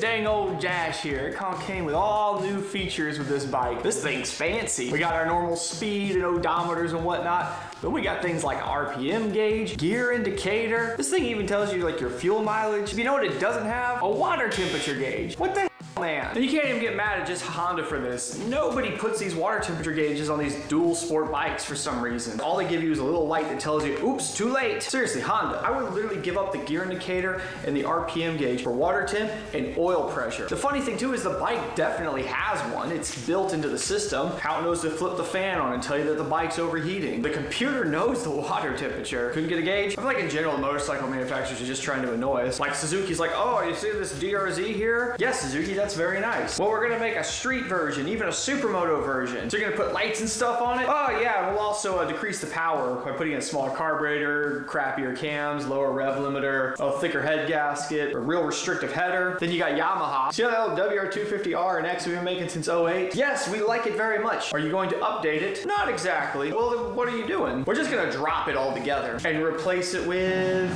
this dang old dash here. It came with all new features with this bike. This thing's fancy. We got our normal speed and odometers and whatnot, but we got things like RPM gauge, gear indicator. This thing even tells you like your fuel mileage. You know what it doesn't have? A water temperature gauge. What the heck? Man. And you can't even get mad at just Honda for this. Nobody puts these water temperature gauges on these dual sport bikes for some reason. All they give you is a little light that tells you, oops, too late. Seriously, Honda, I would literally give up the gear indicator and the RPM gauge for water temp and oil pressure. The funny thing too is the bike definitely has one. It's built into the system. How it knows to flip the fan on and tell you that the bike's overheating. The computer knows the water temperature. Couldn't get a gauge. I feel like in general, motorcycle manufacturers are just trying to annoy us. Like Suzuki's like, oh, you see this DRZ here? Yes, Suzuki, that's very nice. Well, we're gonna make a street version, even a supermoto version. So you're gonna put lights and stuff on it? Oh yeah, we'll also decrease the power by putting in a smaller carburetor, crappier cams, lower rev limiter, a thicker head gasket, a real restrictive header. Then you got Yamaha. See how that WR250R and X we've been making since 08? Yes, we like it very much. Are you going to update it? Not exactly. Well, then what are you doing? We're just gonna drop it all together and replace it with...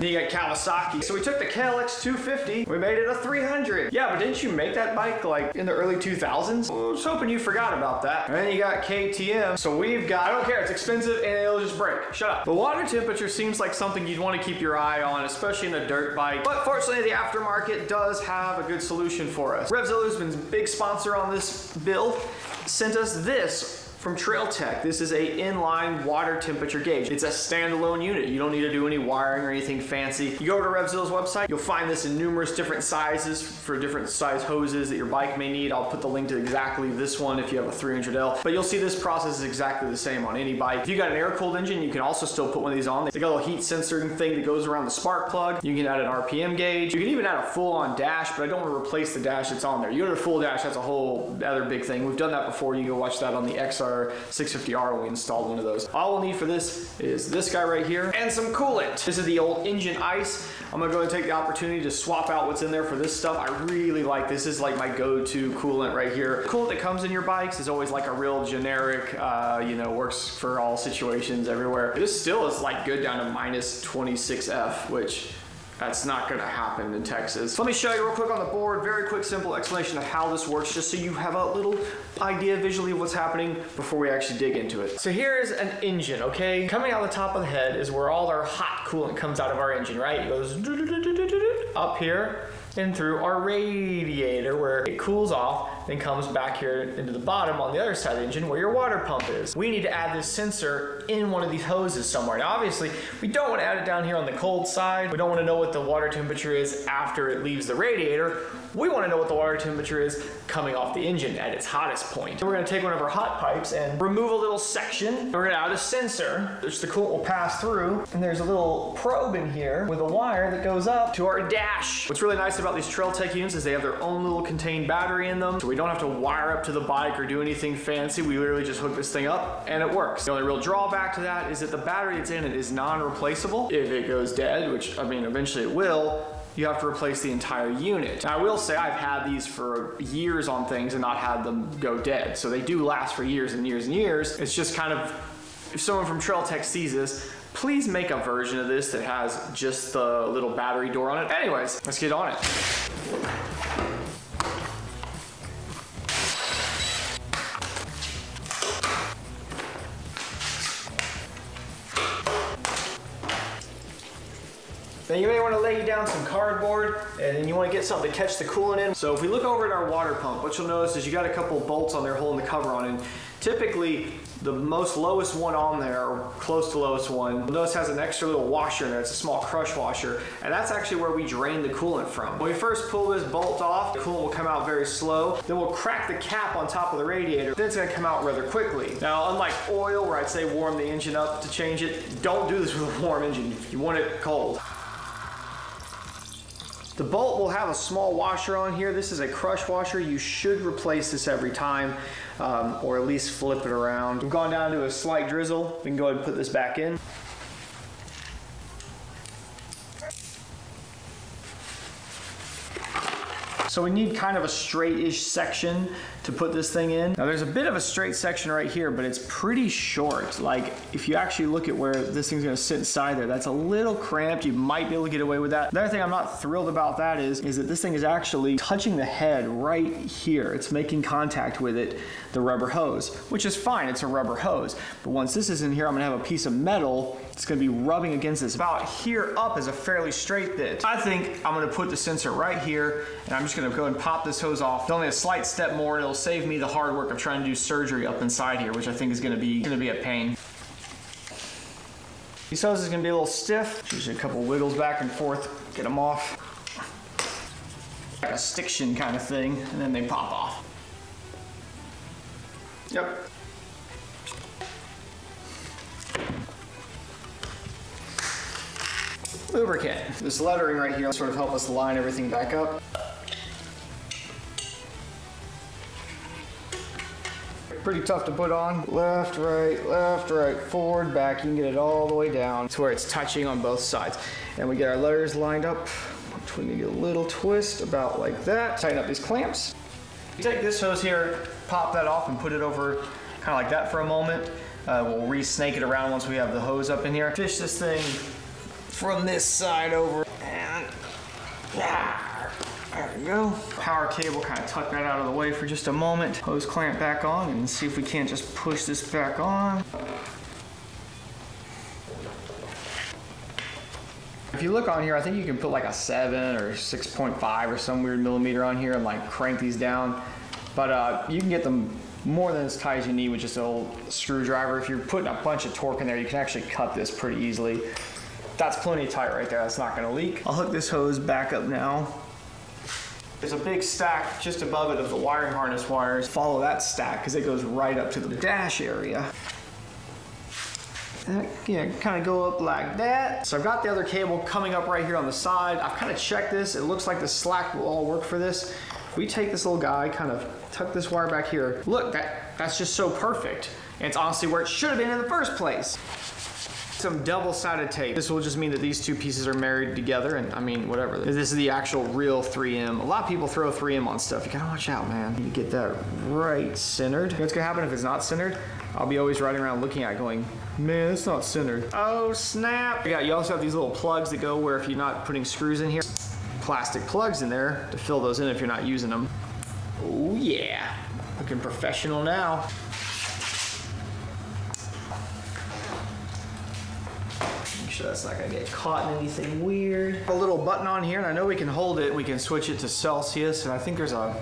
Then you got Kawasaki. So we took the KLX 250, we made it a 300. Yeah, but didn't you make that bike like in the early 2000s? Well, I was hoping you forgot about that. And then you got KTM. So we've got, I don't care, it's expensive and it'll just break. Shut up. But water temperature seems like something you'd want to keep your eye on, especially in a dirt bike. But fortunately, the aftermarket does have a good solution for us. RevZilla's been a big sponsor on this build, sent us this from Trail Tech. This is a inline water temperature gauge. It's a standalone unit. You don't need to do any wiring or anything fancy. You go to RevZilla's website, you'll find this in numerous different sizes for different size hoses that your bike may need. I'll put the link to exactly this one if you have a 300L, but you'll see this process is exactly the same on any bike. If you got an air-cooled engine, you can also still put one of these on. They got a little heat sensor thing that goes around the spark plug. You can add an RPM gauge. You can even add a full-on dash, but I don't want to replace the dash that's on there. You go to the full dash, that's a whole other big thing. We've done that before. You can go watch that on the XR 650R when we installed one of those. All we'll need for this is this guy right here and some coolant. This is the old Engine Ice. I'm gonna go and take the opportunity to swap out what's in there for this stuff. I really like this. This is like my go-to coolant right here. The coolant that comes in your bikes is always like a real generic, you know, works for all situations everywhere. This still is like good down to minus 26F, which that's not gonna happen in Texas. So let me show you real quick on the board, very quick, simple explanation of how this works, just so you have a little idea visually of what's happening before we actually dig into it. So here is an engine, okay? Coming out the top of the head is where all our hot coolant comes out of our engine, right? It goes up here and through our radiator where it cools off, then comes back here into the bottom on the other side of the engine where your water pump is. We need to add this sensor in one of these hoses somewhere. Now obviously, we don't want to add it down here on the cold side. We don't want to know what the water temperature is after it leaves the radiator. We want to know what the water temperature is coming off the engine at its hottest point. So we're going to take one of our hot pipes and remove a little section. We're going to add a sensor, which the coolant will pass through. And there's a little probe in here with a wire that goes up to our dash. What's really nice about these Trail Tech units is they have their own little contained battery in them. So we don't have to wire up to the bike or do anything fancy. We literally just hook this thing up and it works. The only real drawback to that is that the battery that's in it is non-replaceable. If it goes dead, which I mean, eventually it will, you have to replace the entire unit. Now, I will say I've had these for years on things and not had them go dead. So they do last for years and years and years. It's just kind of, if someone from Trail Tech sees this, please make a version of this that has just the little battery door on it. Anyways, let's get on it. Now you may want to lay down some cardboard and then you want to get something to catch the coolant in. So if we look over at our water pump, what you'll notice is you got a couple bolts on there holding the cover on, and typically the most lowest one on there, or close to lowest one, you'll notice has an extra little washer in there. It's a small crush washer, and that's actually where we drain the coolant from. When we first pull this bolt off, the coolant will come out very slow. Then we'll crack the cap on top of the radiator. Then it's gonna come out rather quickly. Now, unlike oil, where I'd say warm the engine up to change it, don't do this with a warm engine. You want it cold. The bolt will have a small washer on here. This is a crush washer. You should replace this every time, or at least flip it around. We've gone down to a slight drizzle. We can go ahead and put this back in. So we need kind of a straight-ish section to put this thing in. Now there's a bit of a straight section right here, but it's pretty short. Like if you actually look at where this thing's gonna sit inside there, that's a little cramped. You might be able to get away with that. The other thing I'm not thrilled about that is that this thing is actually touching the head right here. It's making contact with it, the rubber hose, which is fine, it's a rubber hose. But once this is in here, I'm gonna have a piece of metal. It's gonna be rubbing against this. About here up is a fairly straight bit. I think I'm gonna put the sensor right here, and I'm just gonna go and pop this hose off. It's only a slight step more, and it'll save me the hard work of trying to do surgery up inside here, which I think is gonna be a pain. These hoses is gonna be a little stiff. Usually a couple wiggles back and forth, get them off. Like a stiction kind of thing, and then they pop off. Yep. Lubricant. This lettering right here will sort of help us line everything back up. Pretty tough to put on. Left, right, forward, back. You can get it all the way down to where it's touching on both sides. And we get our letters lined up. We need a little twist about like that. Tighten up these clamps. You take this hose here, pop that off and put it over kind of like that for a moment. We'll re-snake it around once we have the hose up in here. Fish this thing from this side over, and there we go. Power cable, kind of tuck that out of the way for just a moment. Hose clamp back on and see if we can't just push this back on. If you look on here, I think you can put like a 7 or 6.5 or some weird millimeter on here and like crank these down. But you can get them more than as tight as you need with just an old screwdriver. If you're putting a bunch of torque in there, you can actually cut this pretty easily. That's plenty tight right there. That's not gonna leak. I'll hook this hose back up now. There's a big stack just above it of the wiring harness wires. Follow that stack because it goes right up to the dash area. Yeah, kind of go up like that. So I've got the other cable coming up right here on the side. I've kind of checked this. It looks like the slack will all work for this. If we take this little guy, kind of tuck this wire back here. Look, that's just so perfect. It's honestly where it should have been in the first place. Some double-sided tape. This will just mean that these two pieces are married together, and I mean, whatever. This is the actual real 3M. A lot of people throw 3M on stuff. You gotta watch out, man. You get that right centered. What's gonna happen if it's not centered? I'll be always riding around looking at it going, man, it's not centered. Oh, snap. Yeah, you also have these little plugs that go where if you're not putting screws in here, plastic plugs in there to fill those in if you're not using them. Oh, yeah. Looking professional now. Sure that's not gonna get caught in anything weird. A little button on here, and I know we can hold it. We can switch it to Celsius, and I think there's a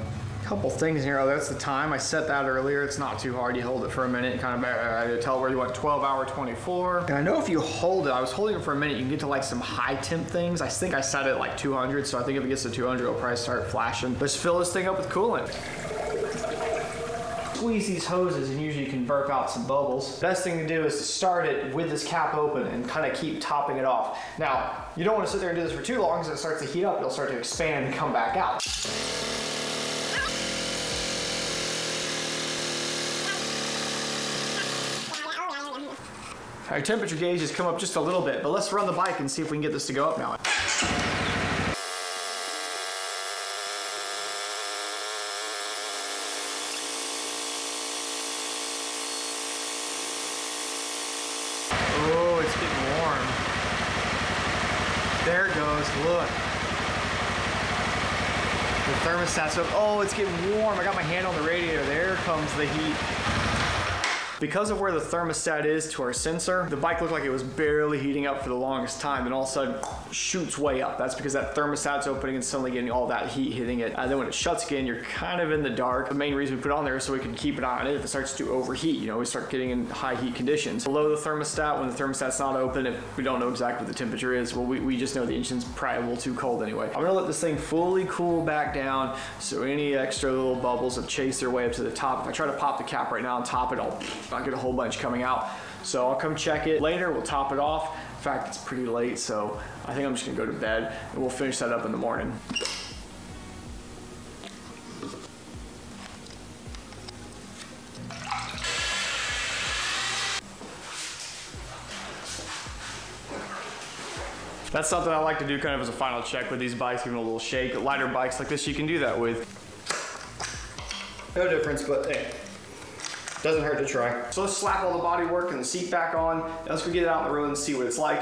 couple things here. Oh, that's the time. I set that earlier. It's not too hard. You hold it for a minute, kind of tell where you want 12 hour 24. And I know if you hold it, I was holding it for a minute, you can get to like some high temp things. I think I set it like 200, so I think if it gets to 200, it'll probably start flashing. Let's fill this thing up with coolant. Squeeze these hoses and usually you can burp out some bubbles. Best thing to do is to start it with this cap open and kind of keep topping it off. Now, you don't want to sit there and do this for too long because it starts to heat up, it'll start to expand and come back out. Our temperature gauge has come up just a little bit, but let's run the bike and see if we can get this to go up now. There it goes, look. The thermostat's up. Oh, it's getting warm. I got my hand on the radiator. There comes the heat. Because of where the thermostat is to our sensor, the bike looked like it was barely heating up for the longest time, and all of a sudden shoots way up. That's because that thermostat's opening and suddenly getting all that heat hitting it. And then when it shuts again, you're kind of in the dark. The main reason we put it on there is so we can keep an eye on it if it starts to overheat. You know, we start getting in high heat conditions. Below the thermostat, when the thermostat's not open, if we don't know exactly what the temperature is, well, we just know the engine's probably a little too cold anyway. I'm gonna let this thing fully cool back down so any extra little bubbles have chased their way up to the top. If I try to pop the cap right now and top it, I'll get a whole bunch coming out. So I'll come check it later, we'll top it off. In fact, it's pretty late, so I think I'm just gonna go to bed and we'll finish that up in the morning. That's something I like to do kind of as a final check with these bikes, give them a little shake. Lighter bikes like this, you can do that with. No difference, but hey, doesn't hurt to try. So let's slap all the body work and the seat back on, and let's go get it out on the road and see what it's like.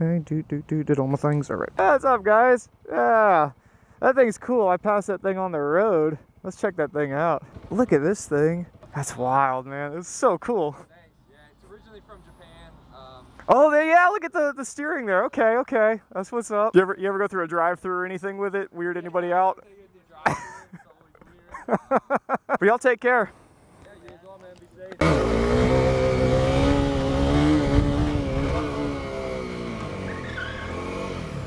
Okay, did all my things, all right. What's up, guys? Yeah, that thing's cool. I passed that thing on the road. Let's check that thing out. Look at this thing. That's wild, man. It's so cool. Thanks. Yeah, it's originally from Japan. Oh, yeah, look at the steering there. Okay, okay, that's what's up. You ever go through a drive-through or anything with it? Weird anybody out? But y'all take care. Yeah, you as well, man. Be safe.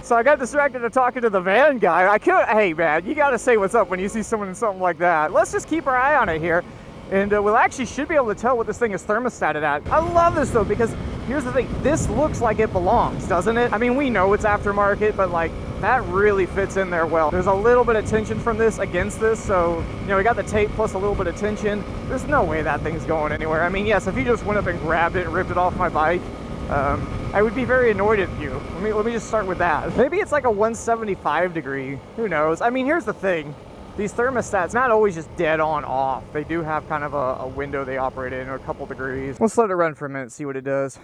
So I got distracted to talking to the van guy. I could, hey man, you gotta say what's up when you see someone in something like that. Let's just keep our eye on it here. And we'll actually should be able to tell what this thing is thermostated at. I love this though, because here's the thing, this looks like it belongs, doesn't it? I mean, we know it's aftermarket, but like that really fits in there well. There's a little bit of tension from this against this. So, you know, we got the tape plus a little bit of tension. There's no way that thing's going anywhere. I mean, yes, if you just went up and grabbed it and ripped it off my bike, I would be very annoyed at you. Let me just start with that. Maybe it's like a 175 degree, who knows? I mean, here's the thing. These thermostats, not always just dead on off. They do have kind of a window they operate in, or a couple degrees. Let's let it run for a minute, see what it does.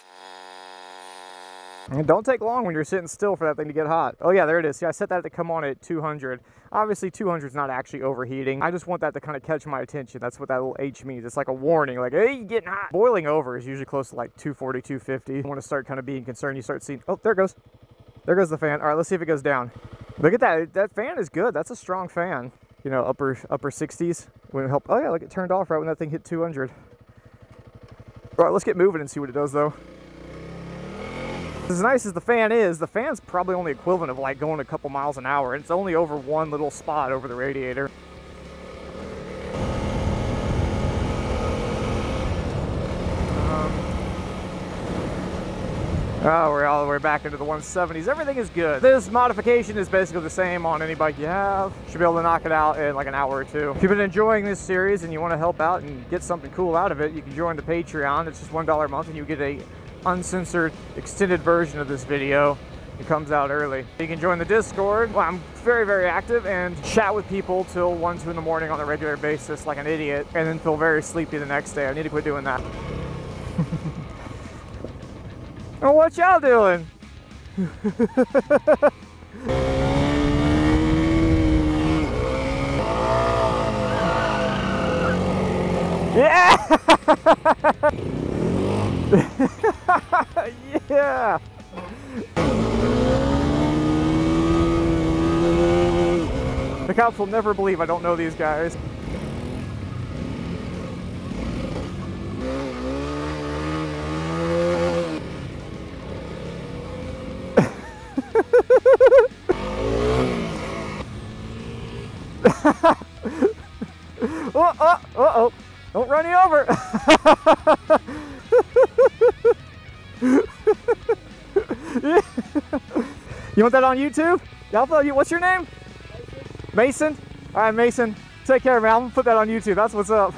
And don't take long when you're sitting still for that thing to get hot. Oh yeah, there it is. See, I set that to come on at 200. Obviously 200 is not actually overheating. I just want that to kind of catch my attention. That's what that little H means. It's like a warning, like, hey, you're getting hot. Boiling over is usually close to like 240, 250. You want to start kind of being concerned. You start seeing, oh, there it goes. There goes the fan. All right, let's see if it goes down. Look at that. That fan is good. That's a strong fan. You know, upper 60s. Wouldn't help. Oh yeah, look, it turned off right when that thing hit 200. All right, let's get moving and see what it does though. As nice as the fan is, the fan's probably only equivalent of like going a couple miles an hour, and it's only over one little spot over the radiator. Oh, we're all the way back into the 170s. Everything is good. This modification is basically the same on any bike you have. Should be able to knock it out in like an hour or two. If you've been enjoying this series and you want to help out and get something cool out of it, you can join the Patreon. It's just $1 a month and you get a uncensored extended version of this video. It comes out early. You can join the Discord. Well, I'm very, very active and chat with people till 1, 2 in the morning on a regular basis like an idiot, and then feel very sleepy the next day. I need to quit doing that. Oh, what y'all doing? Yeah. Yeah. The cops will never believe I don't know these guys. Uh oh. Don't run you over. You want that on YouTube? Alpha, what's your name? Mason? All right, Mason. Take care, man. I'm gonna put that on YouTube. That's what's up.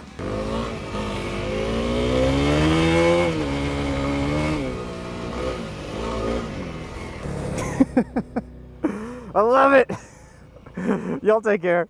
I love it. Y'all take care.